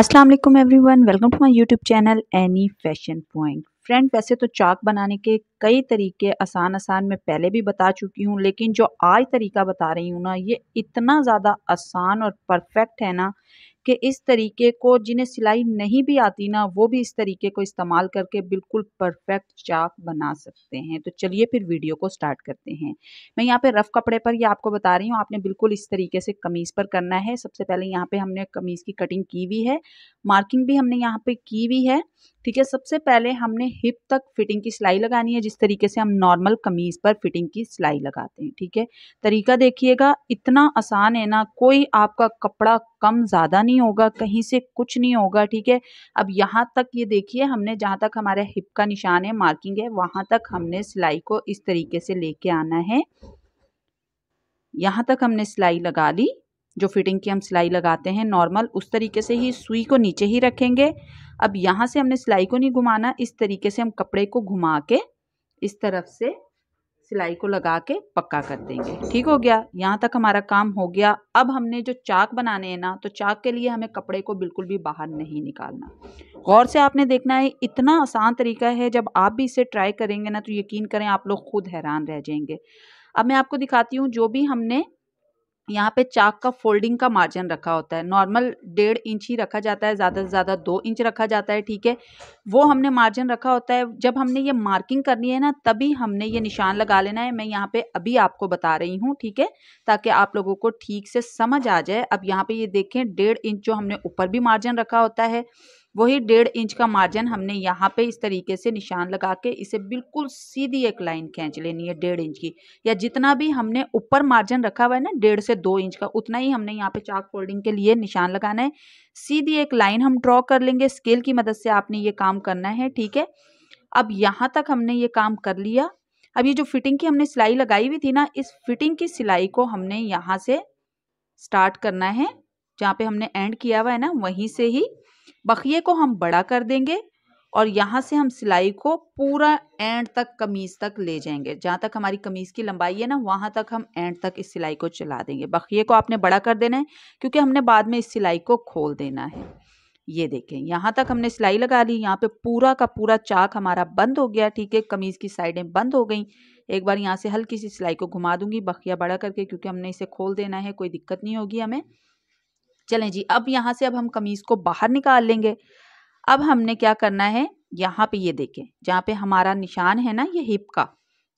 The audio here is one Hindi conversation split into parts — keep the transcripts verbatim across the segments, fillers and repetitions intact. अस्सलाम वालेकुम everyone, welcome to my YouTube channel any fashion point. Friend, वैसे तो चाक बनाने के कई तरीके आसान आसान मैं पहले भी बता चुकी हूँ, लेकिन जो आज तरीका बता रही हूँ ना, ये इतना ज़्यादा आसान और परफेक्ट है ना कि इस तरीके को जिन्हें सिलाई नहीं भी आती ना, वो भी इस तरीके को इस्तेमाल करके बिल्कुल परफेक्ट चाक बना सकते हैं। तो चलिए फिर वीडियो को स्टार्ट करते हैं। मैं यहाँ पे रफ़ कपड़े पर ये आपको बता रही हूँ, आपने बिल्कुल इस तरीके से कमीज़ पर करना है। सबसे पहले यहाँ पे हमने कमीज़ की कटिंग की हुई है, मार्किंग भी हमने यहाँ पर की हुई है, ठीक है। सबसे पहले हमने हिप तक फिटिंग की सिलाई लगानी है, जिस तरीके से हम नॉर्मल कमीज़ पर फिटिंग की सिलाई लगाते हैं, ठीक है। तरीका देखिएगा, इतना आसान है ना, कोई आपका कपड़ा कम ज़्यादा नहीं होगा, कहीं से कुछ नहीं होगा, ठीक है। अब यहाँ तक ये देखिए, हमने जहाँ तक हमारे हिप का निशान है, मार्किंग है, वहाँ तक हमने सिलाई को इस तरीके से लेके आना है। यहाँ तक हमने सिलाई लगा ली, जो फिटिंग की हम सिलाई लगाते हैं नॉर्मल, उस तरीके से ही सुई को नीचे ही रखेंगे। अब यहाँ से हमने सिलाई को नहीं घुमाना, इस तरीके से हम कपड़े को घुमा के इस तरफ से सिलाई को लगा के पक्का कर देंगे, ठीक हो गया। यहाँ तक हमारा काम हो गया। अब हमने जो चाक बनाने हैं ना, तो चाक के लिए हमें कपड़े को बिल्कुल भी बाहर नहीं निकालना। गौर से आपने देखना है, इतना आसान तरीका है, जब आप भी इसे ट्राई करेंगे ना तो यकीन करें आप लोग खुद हैरान रह जाएंगे। अब मैं आपको दिखाती हूँ, जो भी हमने यहाँ पे चाक का फोल्डिंग का मार्जिन रखा होता है, नॉर्मल डेढ़ इंच ही रखा जाता है, ज़्यादा से ज़्यादा दो इंच रखा जाता है, ठीक है। वो हमने मार्जिन रखा होता है। जब हमने ये मार्किंग करनी है ना, तभी हमने ये निशान लगा लेना है। मैं यहाँ पे अभी आपको बता रही हूँ, ठीक है, ताकि आप लोगों को ठीक से समझ आ जाए। अब यहाँ पे ये देखें, डेढ़ इंच जो हमने ऊपर भी मार्जिन रखा होता है, वही डेढ़ इंच का मार्जिन हमने यहाँ पे इस तरीके से निशान लगा के इसे बिल्कुल सीधी एक लाइन खींच लेनी है डेढ़ इंच की, या जितना भी हमने ऊपर मार्जिन रखा हुआ है ना, डेढ़ से दो इंच का, उतना ही हमने यहाँ पे चाक फोल्डिंग के लिए निशान लगाना है। सीधी एक लाइन हम ड्रॉ कर लेंगे, स्केल की मदद से आपने ये काम करना है, ठीक है। अब यहाँ तक हमने ये काम कर लिया। अब ये जो फिटिंग की हमने सिलाई लगाई हुई थी ना, इस फिटिंग की सिलाई को हमने यहाँ से स्टार्ट करना है, जहाँ पे हमने एंड किया हुआ है ना, वहीं से ही बखिये को हम बड़ा कर देंगे और यहाँ से हम सिलाई को पूरा एंड तक कमीज़ तक ले जाएंगे। जहाँ तक हमारी कमीज़ की लंबाई है ना, वहाँ तक हम एंड तक इस सिलाई को चला देंगे। बखिये को आपने बड़ा कर देना है, क्योंकि हमने बाद में इस सिलाई को खोल देना है। ये देखें, यहाँ तक हमने सिलाई लगा ली, यहाँ पे पूरा का पूरा चाक हमारा बंद हो गया, ठीक है। कमीज़ की साइडें बंद हो गई। एक बार यहाँ से हल्की सी सिलाई को घुमा दूंगी बखिया बड़ा करके, क्योंकि हमने इसे खोल देना है, कोई दिक्कत नहीं होगी हमें। चलें जी, अब यहाँ से अब हम कमीज़ को बाहर निकाल लेंगे। अब हमने क्या करना है, यहाँ पे ये देखें, जहाँ पे हमारा निशान है ना, ये हिप का,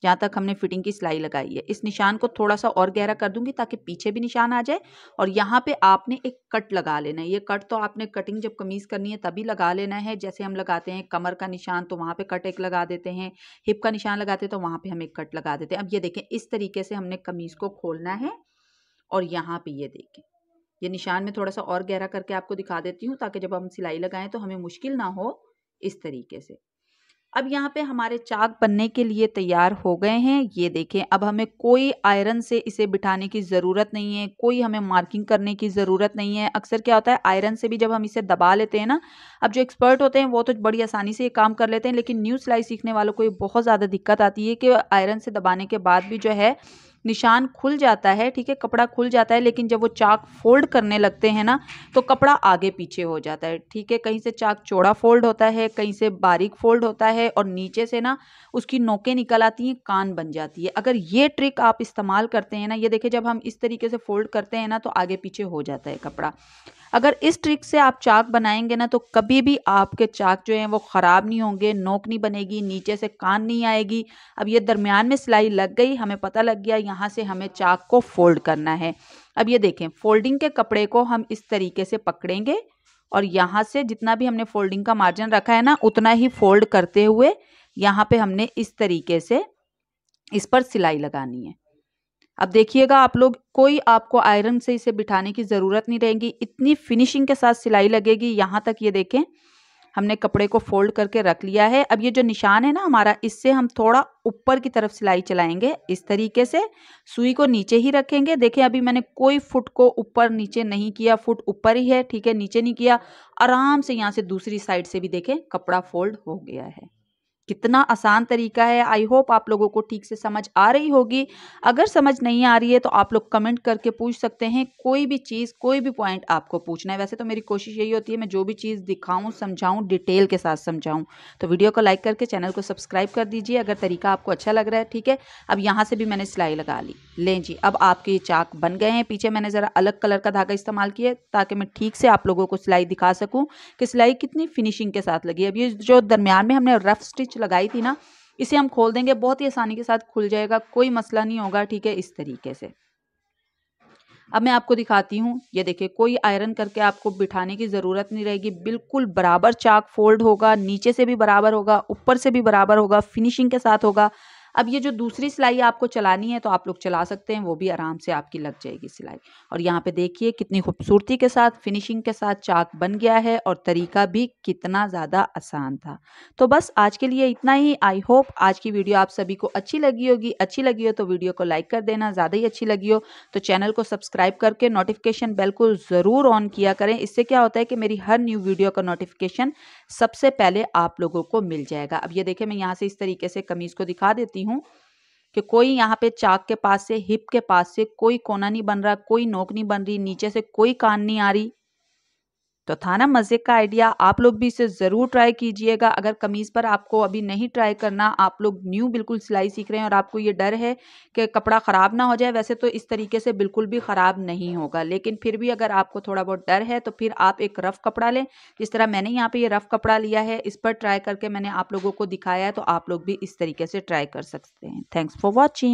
जहाँ तक हमने फिटिंग की सिलाई लगाई है, इस निशान को थोड़ा सा और गहरा कर दूंगी ताकि पीछे भी निशान आ जाए। और यहाँ पे आपने एक कट लगा लेना है। ये कट तो आपने कटिंग जब कमीज़ करनी है तभी लगा लेना है। जैसे हम लगाते हैं कमर का निशान, तो वहाँ पे कट एक लगा देते हैं, हिप का निशान लगाते हैं तो वहाँ पे हम एक कट लगा देते हैं। अब ये देखें, इस तरीके से हमने कमीज़ को खोलना है। और यहाँ पे ये देखें, ये निशान में थोड़ा सा और गहरा करके आपको दिखा देती हूँ, ताकि जब हम सिलाई लगाएं तो हमें मुश्किल ना हो, इस तरीके से। अब यहाँ पे हमारे चाक बनने के लिए तैयार हो गए हैं। ये देखें, अब हमें कोई आयरन से इसे बिठाने की ज़रूरत नहीं है, कोई हमें मार्किंग करने की ज़रूरत नहीं है। अक्सर क्या होता है, आयरन से भी जब हम इसे दबा लेते हैं ना, अब जो एक्सपर्ट होते हैं वो तो बड़ी आसानी से ये काम कर लेते हैं, लेकिन न्यू सिलाई सीखने वालों को ये बहुत ज़्यादा दिक्कत आती है कि आयरन से दबाने के बाद भी जो है निशान खुल जाता है, ठीक है, कपड़ा खुल जाता है, लेकिन जब वो चाक फोल्ड करने लगते हैं ना, तो कपड़ा आगे पीछे हो जाता है, ठीक है। कहीं से चाक चौड़ा फोल्ड होता है, कहीं से बारीक फोल्ड होता है, और नीचे से ना उसकी नोकें निकल आती हैं, कान बन जाती है। अगर ये ट्रिक आप इस्तेमाल करते हैं ना, ये देखिए, जब हम इस तरीके से फोल्ड करते हैं ना, तो आगे पीछे हो जाता है कपड़ा। अगर इस ट्रिक से आप चाक बनाएंगे ना, तो कभी भी आपके चाक जो हैं वो ख़राब नहीं होंगे, नोक नहीं बनेगी, नीचे से कान नहीं आएगी। अब ये दरमियान में सिलाई लग गई, हमें पता लग गया, यहाँ से हमें चाक को फोल्ड करना है। अब ये देखें, फोल्डिंग के कपड़े को हम इस तरीके से पकड़ेंगे और यहाँ से जितना भी हमने फोल्डिंग का मार्जिन रखा है ना, उतना ही फोल्ड करते हुए यहाँ पे हमने इस तरीके से इस पर सिलाई लगानी है। अब देखिएगा आप लोग, कोई आपको आयरन से इसे बिठाने की ज़रूरत नहीं रहेगी, इतनी फिनिशिंग के साथ सिलाई लगेगी। यहाँ तक ये देखें, हमने कपड़े को फोल्ड करके रख लिया है। अब ये जो निशान है ना हमारा, इससे हम थोड़ा ऊपर की तरफ सिलाई चलाएंगे, इस तरीके से सुई को नीचे ही रखेंगे। देखें, अभी मैंने कोई फुट को ऊपर नीचे नहीं किया, फुट ऊपर ही है, ठीक है, नीचे नहीं किया। आराम से यहाँ से दूसरी साइड से भी देखें, कपड़ा फोल्ड हो गया है। कितना आसान तरीका है। आई होप आप लोगों को ठीक से समझ आ रही होगी। अगर समझ नहीं आ रही है तो आप लोग कमेंट करके पूछ सकते हैं, कोई भी चीज़ कोई भी पॉइंट आपको पूछना है। वैसे तो मेरी कोशिश यही होती है मैं जो भी चीज़ दिखाऊं समझाऊं डिटेल के साथ समझाऊं। तो वीडियो को लाइक करके चैनल को सब्सक्राइब कर दीजिए अगर तरीका आपको अच्छा लग रहा है। ठीक है, अब यहाँ से भी मैंने सिलाई लगा ली। लें जी, अब आपके ये चाक बन गए हैं। पीछे मैंने ज़रा अलग कलर का धागा इस्तेमाल किया ताकि मैं ठीक से आप लोगों को सिलाई दिखा सकूँ कि सिलाई कितनी फिनिशिंग के साथ लगी। अब ये जो दरमियान में हमने रफ स्टिच लगाई थी ना, इसे हम खोल देंगे, बहुत ही आसानी के साथ खुल जाएगा, कोई मसला नहीं होगा। ठीक है, इस तरीके से अब मैं आपको दिखाती हूँ। ये देखिए, कोई आयरन करके आपको बिठाने की ज़रूरत नहीं रहेगी, बिल्कुल बराबर चाक फोल्ड होगा, नीचे से भी बराबर होगा, ऊपर से भी बराबर होगा, फिनिशिंग के साथ होगा। अब ये जो दूसरी सिलाई आपको चलानी है तो आप लोग चला सकते हैं, वो भी आराम से आपकी लग जाएगी सिलाई। और यहाँ पे देखिए कितनी खूबसूरती के साथ फिनिशिंग के साथ चाक बन गया है और तरीका भी कितना ज़्यादा आसान था। तो बस आज के लिए इतना ही। आई होप आज की वीडियो आप सभी को अच्छी लगी होगी। अच्छी लगी हो तो वीडियो को लाइक कर देना, ज़्यादा ही अच्छी लगी हो तो चैनल को सब्सक्राइब करके नोटिफिकेशन बेल को ज़रूर ऑन किया करें। इससे क्या होता है कि मेरी हर न्यू वीडियो का नोटिफिकेशन सबसे पहले आप लोगों को मिल जाएगा। अब ये देखें, मैं यहाँ से इस तरीके से कमीज़ को दिखा देती हूँ कि कोई यहाँ पे चाक के पास से, हिप के पास से कोई कोना नहीं बन रहा, कोई नोक नहीं बन रही, नीचे से कोई कान नहीं आ रही। तो था ना मजे का आइडिया। आप लोग भी इसे ज़रूर ट्राई कीजिएगा। अगर कमीज़ पर आपको अभी नहीं ट्राई करना, आप लोग न्यू बिल्कुल सिलाई सीख रहे हैं और आपको ये डर है कि कपड़ा ख़राब ना हो जाए, वैसे तो इस तरीके से बिल्कुल भी ख़राब नहीं होगा, लेकिन फिर भी अगर आपको थोड़ा बहुत डर है तो फिर आप एक रफ़ कपड़ा लें, जिस तरह मैंने यहाँ पर ये रफ़ कपड़ा लिया है, इस पर ट्राई करके मैंने आप लोगों को दिखाया है। तो आप लोग भी इस तरीके से ट्राई कर सकते हैं। Thanks for watching.